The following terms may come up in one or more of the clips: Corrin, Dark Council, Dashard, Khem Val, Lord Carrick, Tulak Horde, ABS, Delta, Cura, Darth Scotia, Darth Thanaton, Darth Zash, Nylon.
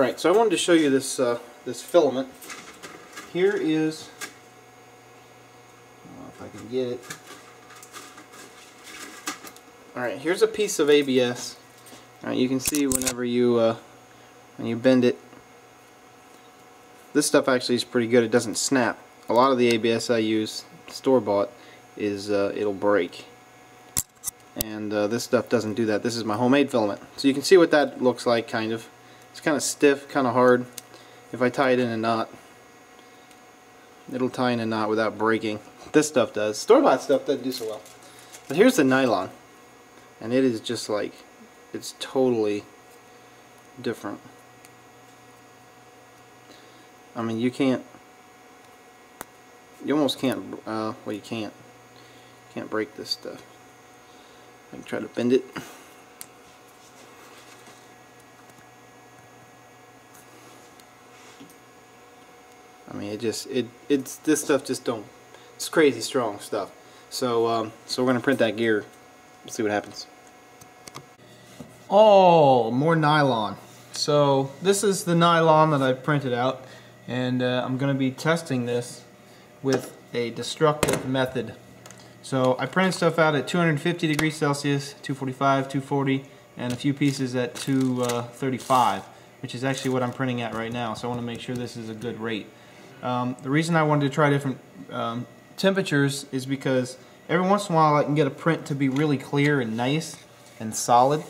Alright, so I wanted to show you this, this filament. Here is, I don't know if I can get it. Alright, here's a piece of ABS. All right, you can see whenever you when you bend it, this stuff actually is pretty good. It doesn't snap. A lot of the ABS I use, store-bought, is it'll break, and this stuff doesn't do that. This is my homemade filament, so you can see what that looks like. Kind of, it's kind of stiff, kind of hard. If I tie it in a knot, it'll tie in a knot without breaking. This stuff does. Store-bought stuff doesn't do so well. But here's the nylon, and it is just like, it's totally different. I mean, you can't, you almost can't, well, you can't break this stuff. I can try to bend it. I mean, it just, it's, this stuff just don't, it's crazy strong stuff. So, so we're gonna print that gear, we'll see what happens. Oh, more nylon. So this is the nylon that I printed out, and I'm going to be testing this with a destructive method. So I printed stuff out at 250 degrees Celsius, 245, 240, and a few pieces at 235, which is actually what I'm printing at right now. So I want to make sure this is a good rate. The reason I wanted to try different temperatures is because every once in a while I can get a print to be really clear and nice and solid.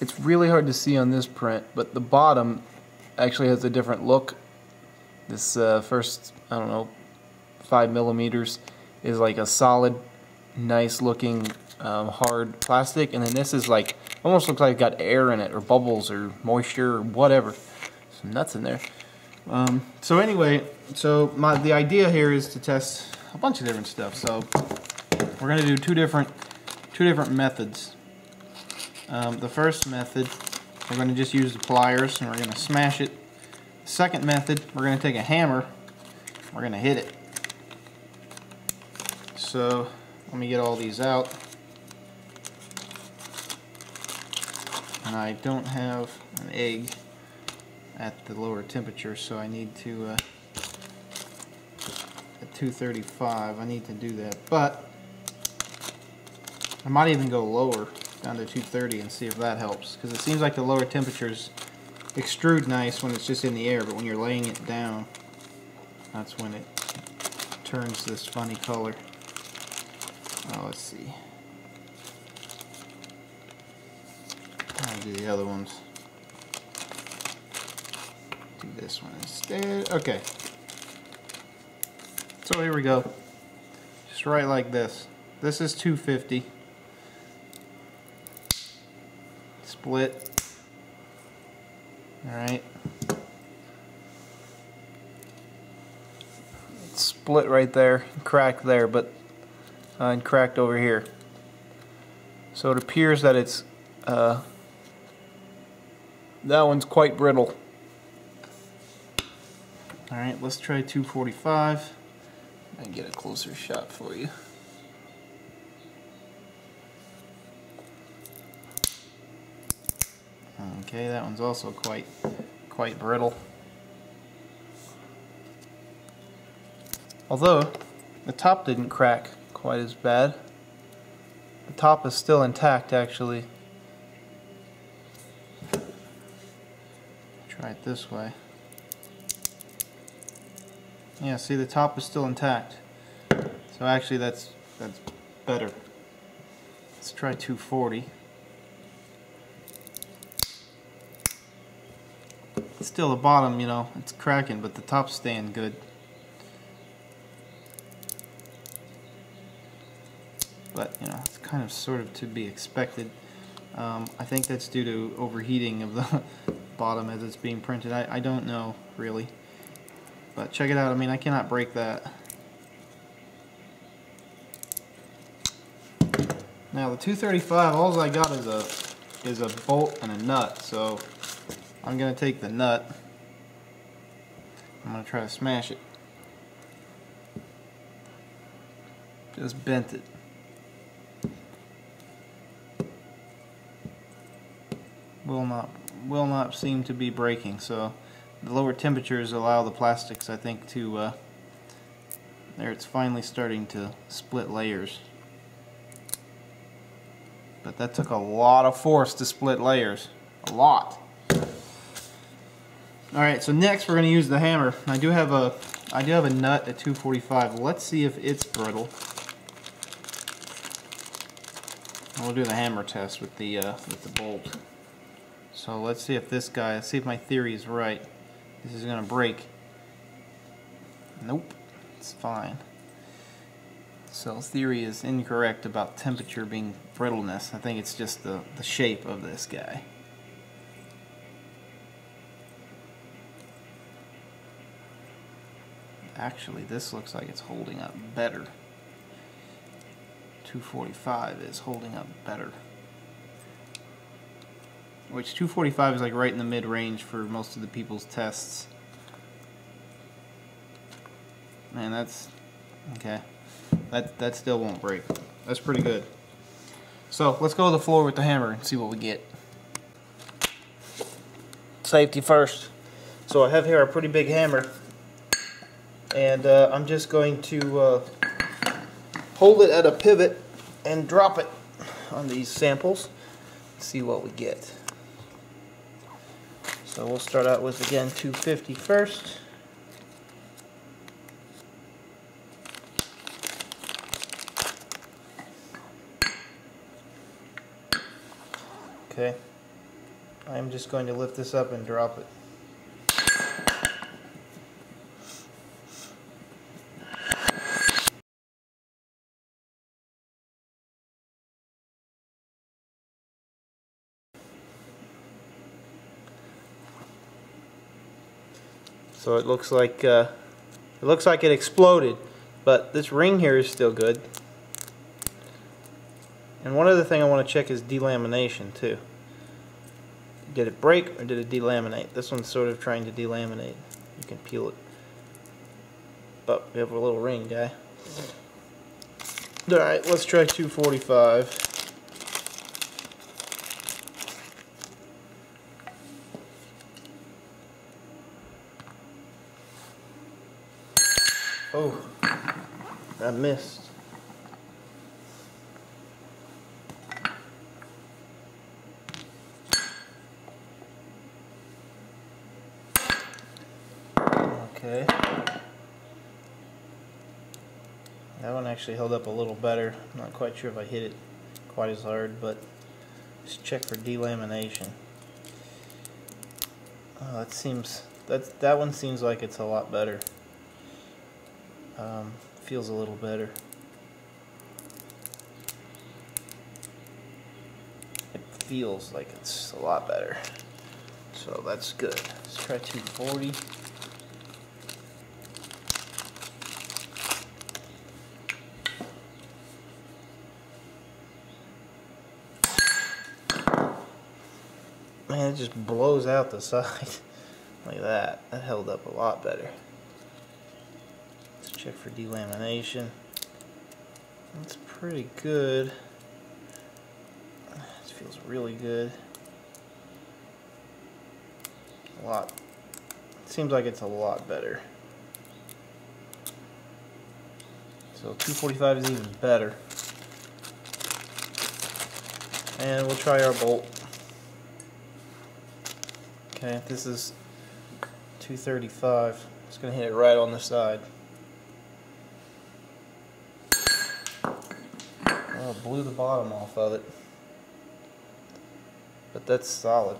It's really hard to see on this print, but the bottom actually has a different look. This first, I don't know, 5 millimeters is like a solid, nice looking, hard plastic, and then this is like, almost looks like it got air in it, or bubbles, or moisture, or whatever. Some nuts in there. So anyway, so the idea here is to test a bunch of different stuff. So we're gonna do two different methods. The first method, we're going to just use the pliers and we're going to smash it. The second method, we're going to take a hammer, we're going to hit it. So let me get all these out. And I don't have an egg at the lower temperature, so I need to, at 235, I need to do that. But I might even go lower, down to 230, and see if that helps, because it seems like the lower temperatures extrude nice when it's just in the air, but when you're laying it down, that's when it turns this funny color. Oh, let's see. I'll do the other ones. Do this one instead. Okay. So here we go. Just right like this. This is 250. Split. Alright. Split right there, cracked there, but and cracked over here. So it appears that it's that one's quite brittle. Alright, let's try 245 and get a closer shot for you. Okay, that one's also quite brittle. Although the top didn't crack quite as bad. The top is still intact, actually. Try it this way. Yeah, see, the top is still intact. So actually that's better. Let's try 240. Still the bottom, you know, it's cracking, but the top's staying good. But, you know, it's kind of sort of to be expected. I think that's due to overheating of the bottom as it's being printed. I don't know, really. But check it out. I mean, I cannot break that. Now, the 235, all I got is a bolt and a nut, so I'm going to take the nut, I'm going to try to smash it. Just bent it. Will not will not seem to be breaking. So the lower temperatures allow the plastics, I think, to there it's finally starting to split layers. But that took a lot of force to split layers. A lot. Alright, so next we're going to use the hammer. I do have a nut at 245. Let's see if it's brittle. We'll do the hammer test with the bolt. So let's see if this guy, let's see if my theory is right. This is going to break. Nope, it's fine. So theory is incorrect about temperature being brittleness. I think it's just the shape of this guy. Actually, this looks like it's holding up better. 245 is holding up better. Which 245 is like right in the mid-range for most of the people's tests. Man, that's okay. That still won't break. That's pretty good. So let's go to the floor with the hammer and see what we get. Safety first. So I have here a pretty big hammer, and I'm just going to hold it at a pivot and drop it on these samples. See what we get. So we'll start out with, again, 250 first. Okay, I'm just going to lift this up and drop it. So it looks like it exploded, but this ring here is still good. And one other thing I want to check is delamination too. Did it break or did it delaminate? This one's sort of trying to delaminate. You can peel it. But we have a little ring guy. Alright, let's try 245. Oh, I missed. Okay. That one actually held up a little better. I'm not quite sure if I hit it quite as hard, but let's check for delamination. Oh, that seems, that one seems like it's a lot better. Feels a little better. It feels like it's a lot better. So that's good. Let's try 240. Man, it just blows out the side like that. That held up a lot better. Check for delamination. That's pretty good. This feels really good. A lot. It seems like it's a lot better. So 245 is even better. And we'll try our bolt. Okay, this is 235. It's going to hit it right on the side. Blew the bottom off of it, but that's solid.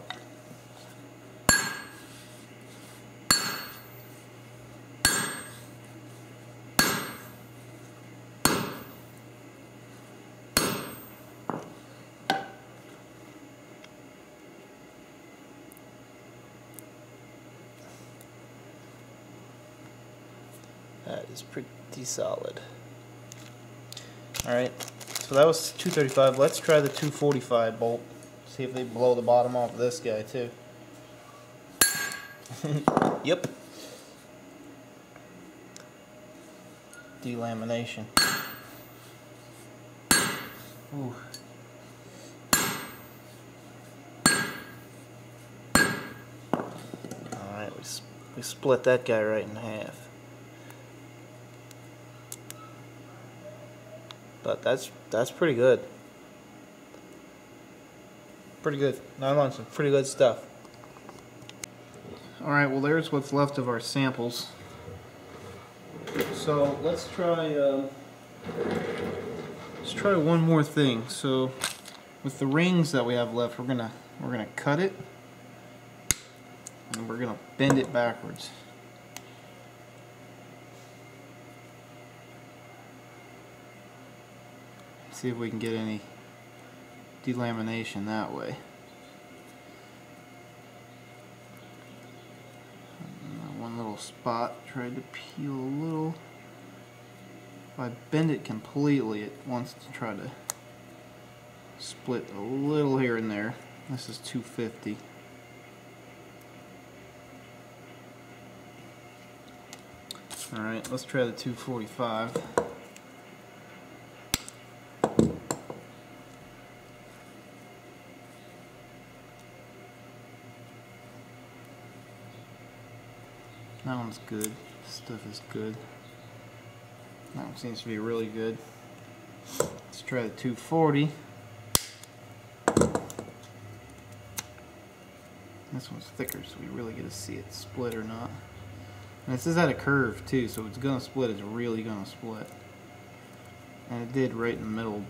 That is pretty solid. All right. So that was 235. Let's try the 245 bolt. See if they blow the bottom off this guy too. Yep. Delamination. Ooh. We split that guy right in half. But that's pretty good. Pretty good. 9 months of pretty good stuff. Alright, well there's what's left of our samples. So let's try one more thing. So with the rings that we have left, we're gonna cut it and we're gonna bend it backwards. See if we can get any delamination that way. One little spot, tried to peel a little. If I bend it completely, it wants to try to split a little here and there. This is 250. Alright, let's try the 245. That one's good. This stuff is good. That one seems to be really good. Let's try the 240. This one's thicker, so we really get to see it split or not. And this is at a curve too, so it's gonna split. It's really gonna split. And it did right in the middle.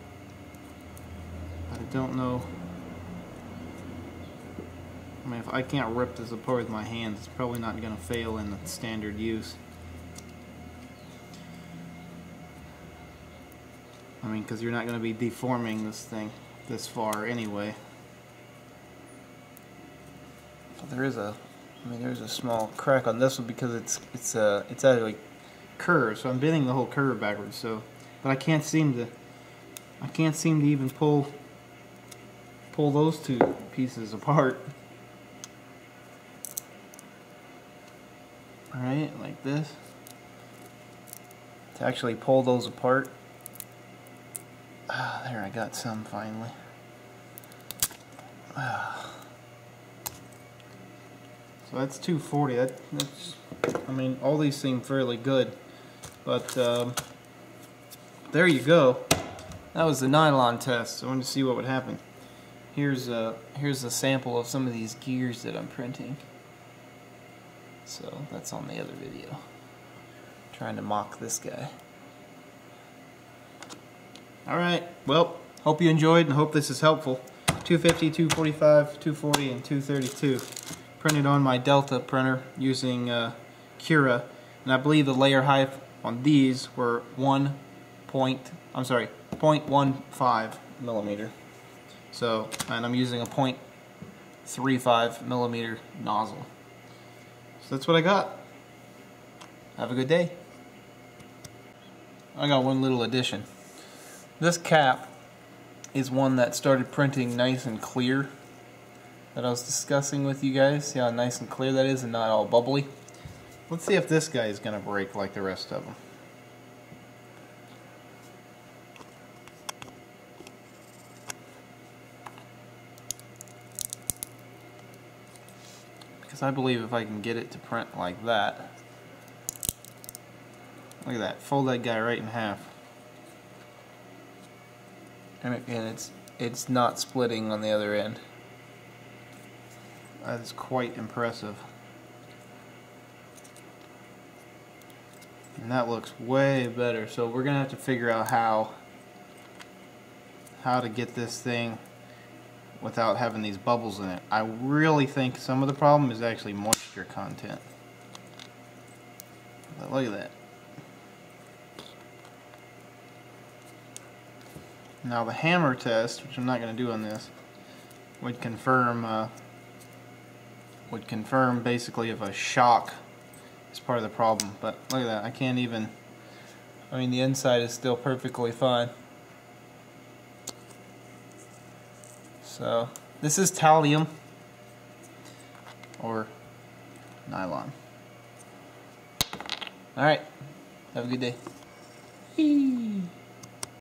But I don't know. I mean, if I can't rip this apart with my hands, it's probably not going to fail in standard use. I mean, because you're not going to be deforming this thing this far anyway. But there's a small crack on this one because it's actually curved, so I'm bending the whole curve backwards. So, but I can't seem to even pull those two pieces apart. Right, like this. To actually pull those apart. Ah, there, I got some finally. Ah. So that's 240. That's, I mean, all these seem fairly good. But there you go. That was the nylon test. I wanted to see what would happen. Here's a sample of some of these gears that I'm printing. So that's on the other video. I'm trying to mock this guy. Alright, well, hope you enjoyed and hope this is helpful. 250, 245, 240, and 232. Printed on my Delta printer using Cura. And I believe the layer height on these were 0.15 millimeter. So, and I'm using a 0.35 millimeter nozzle. So that's what I got. Have a good day. I got one little addition. This cap is one that started printing nice and clear that I was discussing with you guys. See how nice and clear that is and not all bubbly? Let's see if this guy is going to break like the rest of them. I believe if I can get it to print like that, look at that, fold that guy right in half, and it's not splitting on the other end. That is quite impressive, and that looks way better. So we're gonna have to figure out how to get this thing without having these bubbles in it. I really think some of the problem is actually moisture content. But look at that. Now the hammer test, which I'm not going to do on this, would confirm basically if a shock is part of the problem. But look at that. I can't even. I mean, the inside is still perfectly fine. So, this is thallium or nylon. Alright, have a good day.